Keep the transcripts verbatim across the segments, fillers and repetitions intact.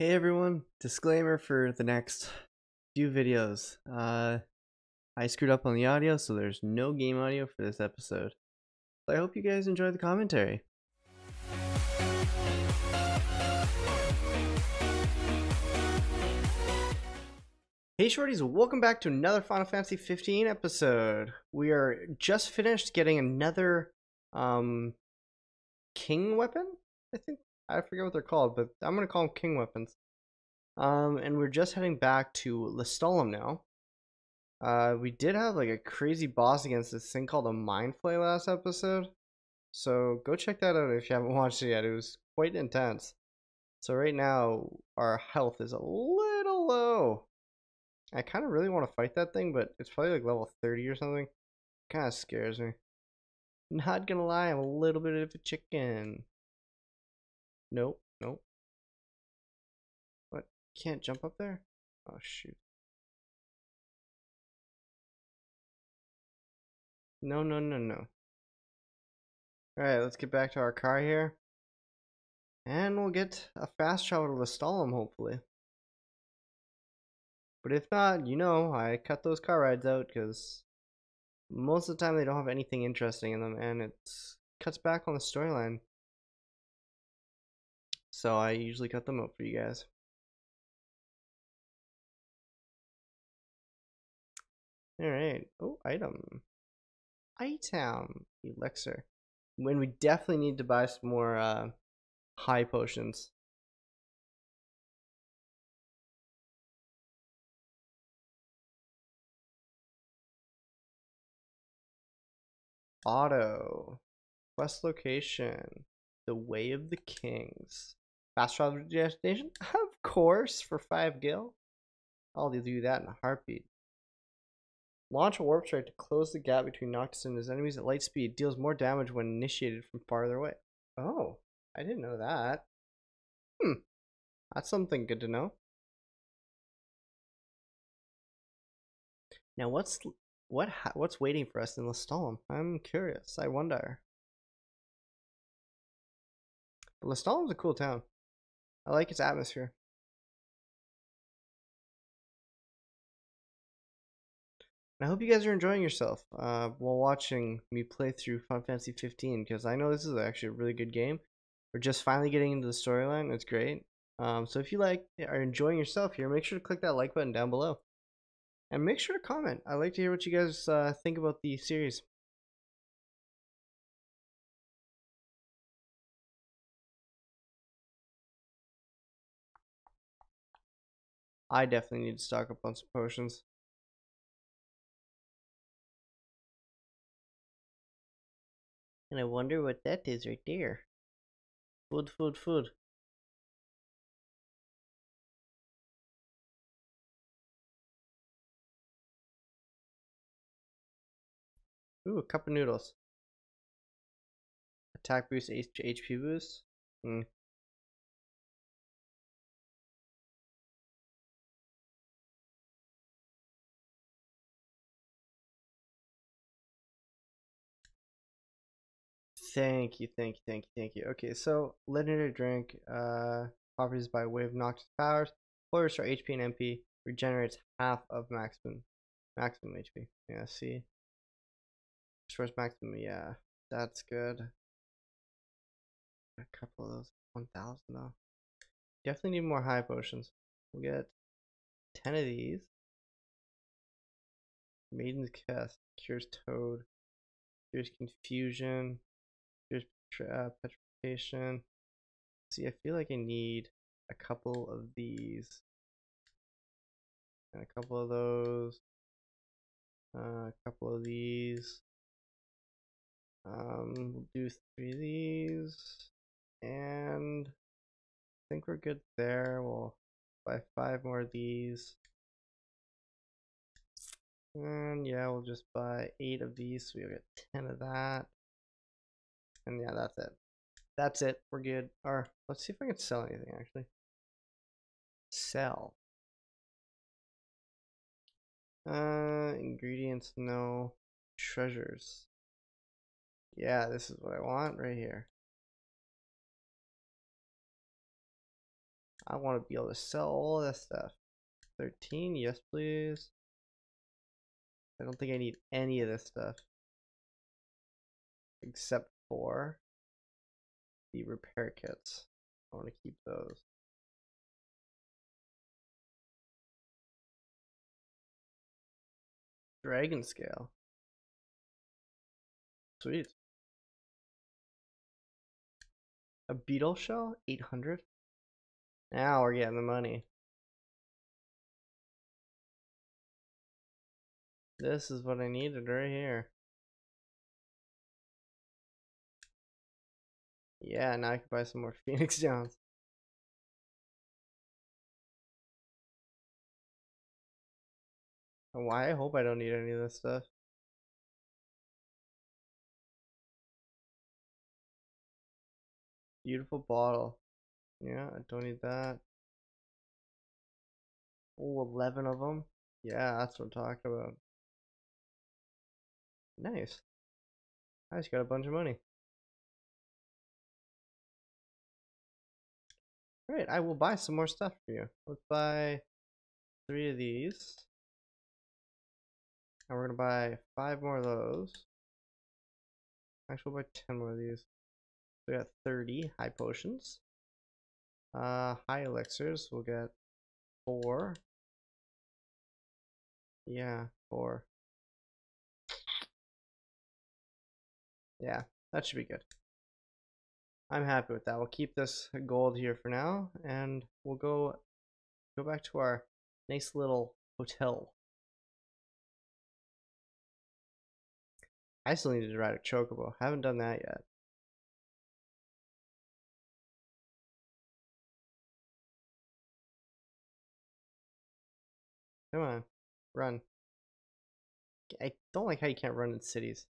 Hey everyone, disclaimer for the next few videos. Uh, I screwed up on the audio, so there's no game audio for this episode. I hope you guys enjoy the commentary. Hey shorties, welcome back to another Final Fantasy fifteen episode. We are just finished getting another um, king weapon, I think. I forget what they're called, but I'm going to call them king weapons. Um, and we're just heading back to Lestallum now. Uh, we did have like a crazy boss against this thing called a Mind Flay last episode. So go check that out if you haven't watched it yet. It was quite intense. So right now our health is a little low. I kind of really want to fight that thing, but it's probably like level thirty or something. Kind of scares me. Not going to lie, I'm a little bit of a chicken. Nope, nope. What? Can't jump up there? Oh, shoot. No, no, no, no. Alright, let's get back to our car here. And we'll get a fast travel to Lestallum, hopefully. But if not, you know, I cut those car rides out because most of the time they don't have anything interesting in them, and it cuts back on the storyline. So I usually cut them up for you guys. Alright. Oh, item. Item. Elixir. When we definitely need to buy some more uh, high potions. Auto. Quest location. The Way of the Kings. Fast travel to destination? Of course, for five gil. I'll do that in a heartbeat. Launch a warp strike to close the gap between Noctis and his enemies at light speed. Deals more damage when initiated from farther away. Oh, I didn't know that. Hmm, that's something good to know. Now, what's what what's waiting for us in Lestallum? I'm curious. I wonder. Lestallum's a cool town. I like its atmosphere. And I hope you guys are enjoying yourself uh, while watching me play through Final Fantasy fifteen, because I know this is actually a really good game. We're just finally getting into the storyline. It's great. Um, so if you like are enjoying yourself here, make sure to click that like button down below. And make sure to comment. I'd like to hear what you guys uh, think about the series. I definitely need to stock up on some potions. And I wonder what that is right there. Food, food, food. Ooh, a cup of noodles. Attack boost, H P boost. Hmm. Thank you, thank you, thank you, thank you. Okay, so legendary drink, uh, properties by way of Noctis powers, fully restore H P and M P, regenerates half of maximum, maximum H P. Yeah, see, restores maximum. Yeah, that's good. A couple of those, one thousand though. Definitely need more high potions. We'll get ten of these. Maiden's Cast cures Toad, cures Confusion. Here's uh, petrification. See, I feel like I need a couple of these and a couple of those, uh, a couple of these. Um, we'll do three of these, and I think we're good there. We'll buy five more of these, and yeah, we'll just buy eight of these, so we'll get ten of that. And yeah, that's it. That's it. We're good. Or let's see if I can sell anything actually. Sell. Uh, ingredients, no. Treasures. Yeah, this is what I want right here. I want to be able to sell all that stuff. thirteen, yes please. I don't think I need any of this stuff except for the repair kits. I want to keep those. Dragon scale. Sweet. A beetle shell? eight hundred? Now we're getting the money. This is what I needed right here. Yeah, now I can buy some more Phoenix Downs. Why? I hope I don't need any of this stuff. Beautiful bottle. Yeah, I don't need that. Oh, eleven of them. Yeah, that's what I'm talking about. Nice. I just got a bunch of money. Great, I will buy some more stuff for you. Let's buy three of these. And we're gonna buy five more of those. Actually, we'll buy ten more of these. We got thirty high potions. Uh, high elixirs, we'll get four. Yeah, four. Yeah, that should be good. I'm happy with that. We'll keep this gold here for now, and we'll go go back to our nice little hotel. I still need to ride a chocobo. Haven't done that yet. Come on, run. I don't like how you can't run in cities.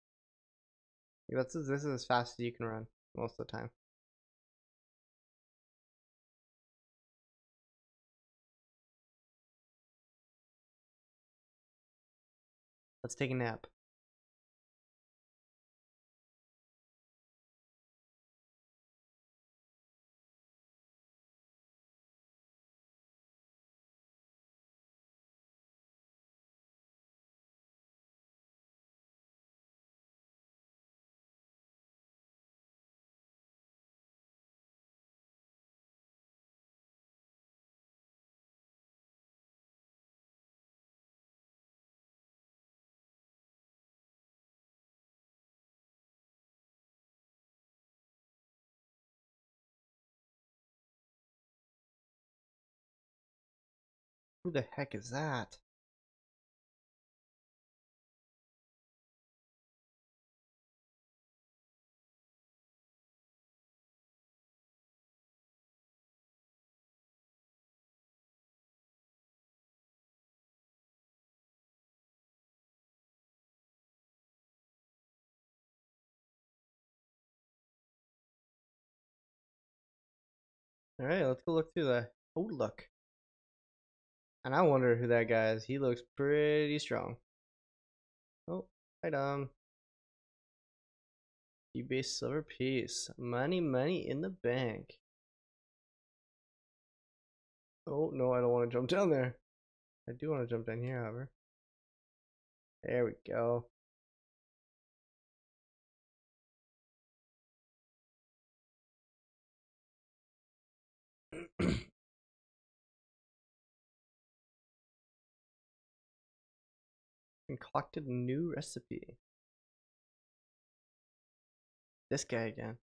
This is, this is as fast as you can run most of the time. Let's take a nap. Who the heck is that? All right, let's go look through the outlook. And I wonder who that guy is. He looks pretty strong. Oh, hi Dom. eBay silver piece. Money, money in the bank. Oh, no, I don't want to jump down there. I do want to jump down here, however. There we go. Concocted a new recipe. This guy again.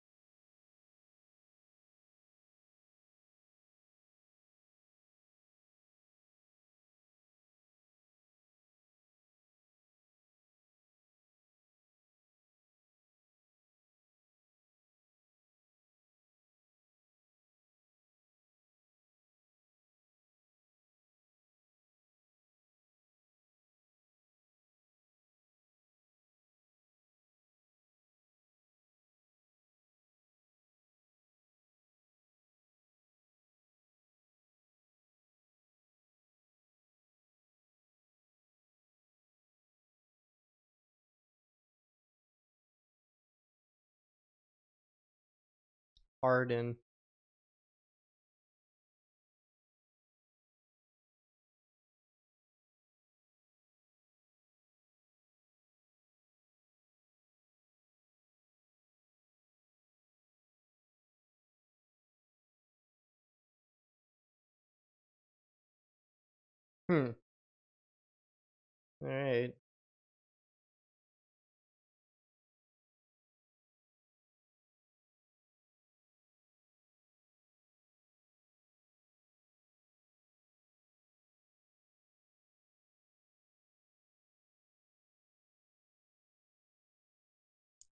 Ardyn. Hmm. All right.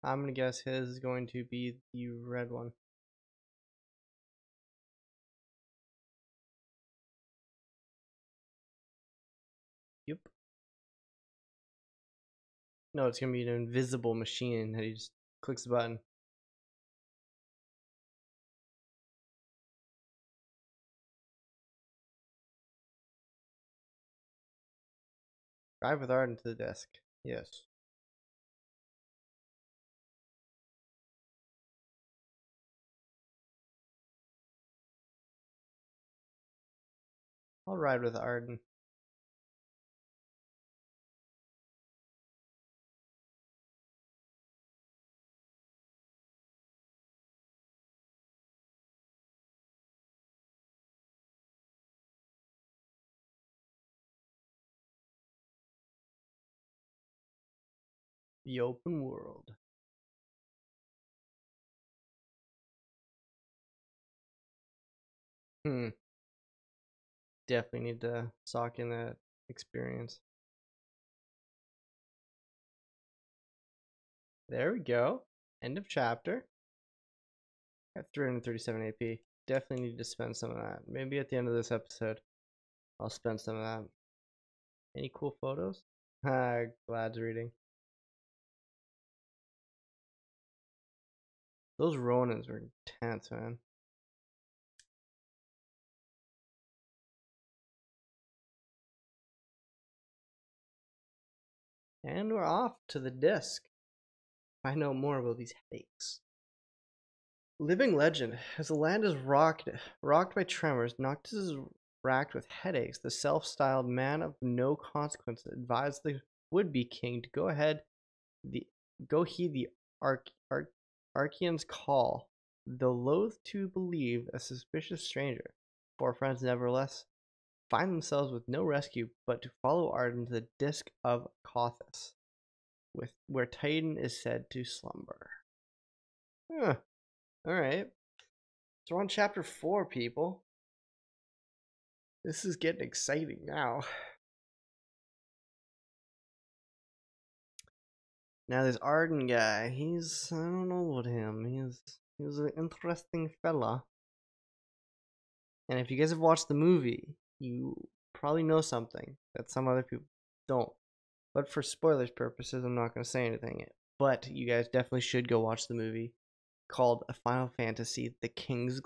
I'm gonna guess his is going to be the red one. Yep. No, it's gonna be an invisible machine that he just clicks the button. Drive with Ardyn to the desk. Yes. I'll ride with Ardyn. The open world. Hmm. Definitely need to sock in that experience. There we go. End of chapter. Got three hundred thirty-seven A P. Definitely need to spend some of that. Maybe at the end of this episode, I'll spend some of that. Any cool photos? Ah, Glad's reading. Those Ronins were intense, man. And we're off to the disc. Find out more about these headaches. Living legend. As the land is rocked, rocked by tremors, Noctis is racked with headaches. The self-styled man of no consequence advised the would-be king to go ahead, the go heed the Arch, Arch, Archean's call. Though loath to believe a suspicious stranger, four friends nevertheless find themselves with no rescue but to follow Ardyn to the Disc of Cauthess, with where Titan is said to slumber. Huh. Alright. So we're on chapter four, people. This is getting exciting now. Now this Ardyn guy, he's I don't know about him. He's he's an interesting fella. And if you guys have watched the movie, you probably know something that some other people don't. But for spoilers purposes, I'm not going to say anything yet. But you guys definitely should go watch the movie called A Final Fantasy: The King's.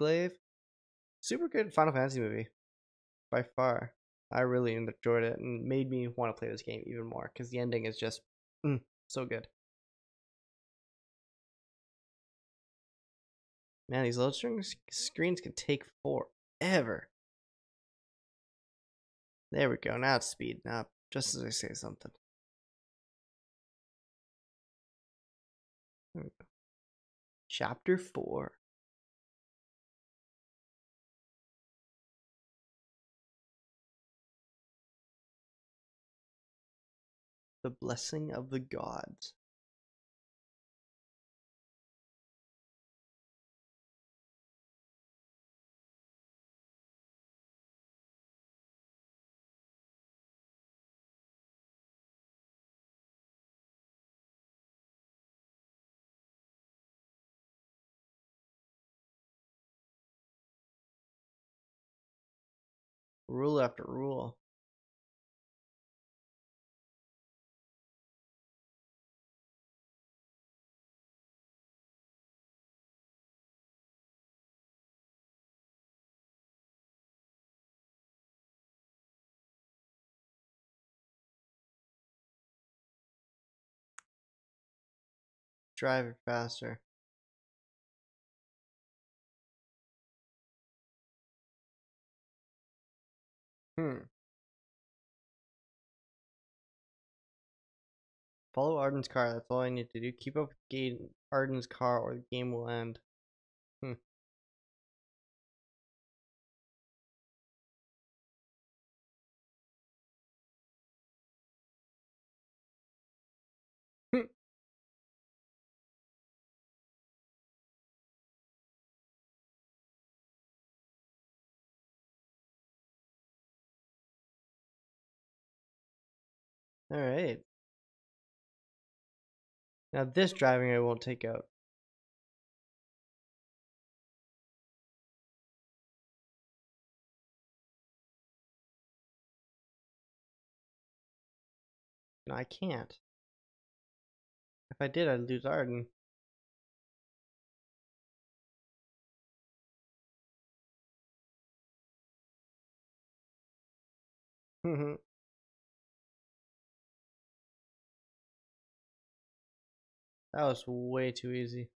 Super good Final Fantasy movie. By far. I really enjoyed it and made me want to play this game even more because the ending is just mm, so good. Man, these load screens can take forever. There we go, now it's speeding up, just as I say something. There we go. Chapter four. The Blessing of the Gods. Rule after rule. Drive it faster. Hmm. Follow Ardyn's car, that's all I need to do. Keep up with Ardyn's car or the game will end. Hmm. All right. Now this driving I won't take out. No, I can't. If I did, I'd lose Ardyn. Mm-hmm. That was way too easy.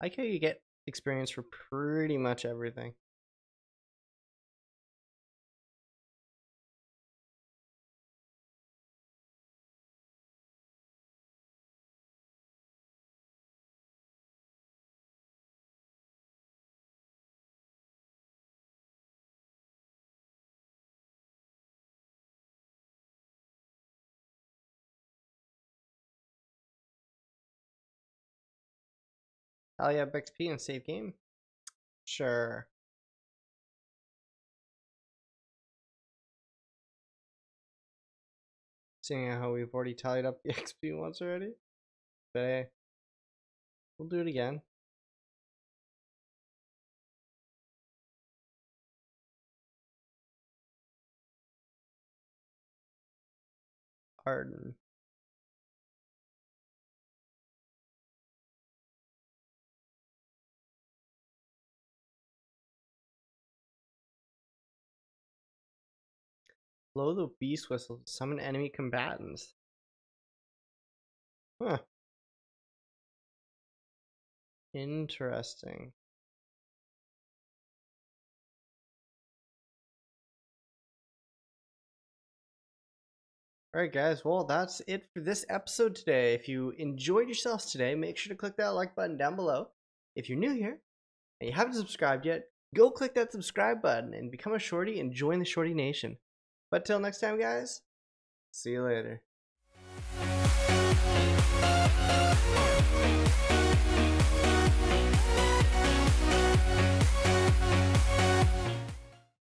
I like how you get experience for pretty much everything. Oh yeah, X P and save game? Sure. Seeing how we've already tied up the X P once already. But hey, we'll do it again. Ardyn. Blow the beast whistle to summon enemy combatants. Huh. Interesting. Alright guys, well that's it for this episode today. If you enjoyed yourselves today, make sure to click that like button down below. If you're new here and you haven't subscribed yet, go click that subscribe button and become a shorty and join the Shorty Nation. But till next time, guys, see you later.